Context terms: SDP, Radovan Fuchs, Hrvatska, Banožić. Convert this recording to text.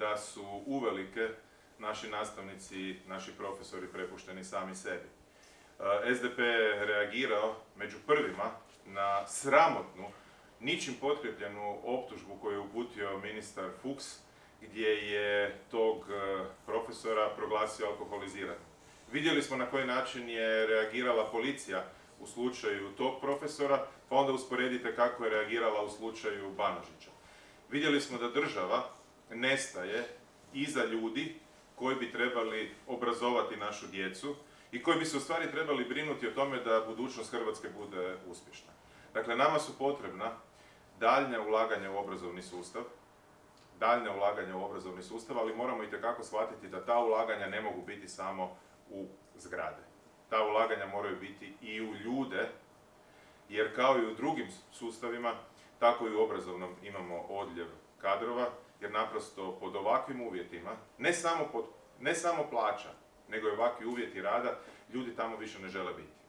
da su uvelike naši nastavnici, naši profesori prepušteni sami sebi. SDP je reagirao među prvima na sramotnu, ničim potkrepljenu optužbu koju je uputio ministar Fuchs, gdje je tog profesora proglasio alkoholiziranim. Vidjeli smo na koji način je reagirala policija u slučaju tog profesora, pa onda usporedite kako je reagirala u slučaju Banožića. Vidjeli smo da država nestaje iza ljudi koji bi trebali obrazovati našu djecu i koji bi se u stvari trebali brinuti o tome da budućnost Hrvatske bude uspješna. Dakle, nama su potrebna daljnja ulaganja u obrazovni sustav, ali moramo itekako shvatiti da ta ulaganja ne mogu biti samo u zgrade. Ta ulaganja moraju biti i u ljude, jer kao i u drugim sustavima, tako i u obrazovnom imamo odljev kadrova, jer naprosto pod ovakvim uvjetima, ne samo plaća, nego i ovakvi uvjeti rada, ljudi tamo više ne žele biti.